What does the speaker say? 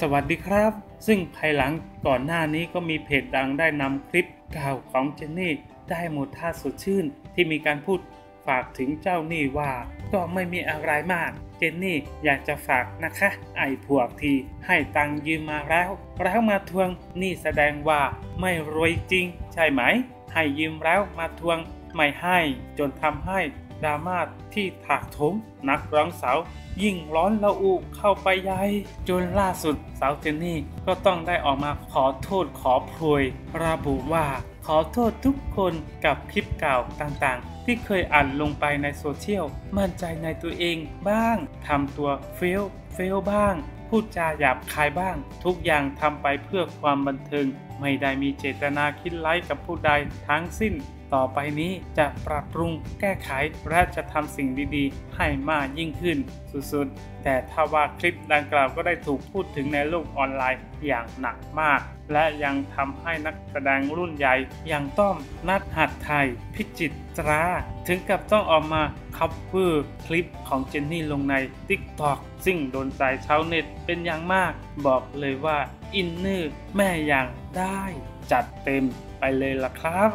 สวัสดีครับซึ่งภายหลังก่อนหน้านี้ก็มีเพจดังได้นำคลิปกล่าวของเจนนี่ได้หมดท่าสดชื่นที่มีการพูดฝากถึงเจ้าหนี้ว่าก็ไม่มีอะไรมากเจนนี่อยากจะฝากนะคะไอ้พวกที่ให้ตังค์ยืมมาแล้วมาทวงนี่แสดงว่าไม่รวยจริงใช่ไหมให้ยืมแล้วมาทวงไม่ให้จนทำให้ดราม่าที่ถาโถมนักร้องสาวยิ่งร้อนระอุเข้าไปใหญ่จนล่าสุดสาวเจนนี่ก็ต้องได้ออกมาขอโทษขอโพยระบุว่าขอโทษทุกคนกับคลิปเก่าต่างๆที่เคยอัดลงไปในโซเชียลมั่นใจในตัวเองบ้างทำตัวเฟลบ้างพูดจาหยาบคายบ้างทุกอย่างทำไปเพื่อความบันเทิงไม่ได้มีเจตนาคิดร้ายกับผู้ใดทั้งสิ้นต่อไปนี้จะปรับปรุงแก้ไขและจะทำสิ่งดีๆให้มากยิ่งขึ้นสุดๆแต่ถ้าว่าคลิปดังกล่าวก็ได้ถูกพูดถึงในโลกออนไลน์อย่างหนักมากและยังทำให้นักแสดงรุ่นใหญ่อย่างต้อมนัทหัดไทยพิจิตราถึงกับต้องออกมาคัฟเวอร์คลิปของเจนนี่ลงใน TikTok ซึ่งโดนใจชาวเน็ตเป็นอย่างมากบอกเลยว่าอินเนอร์แม่อย่างได้จัดเต็มไปเลยล่ะครับ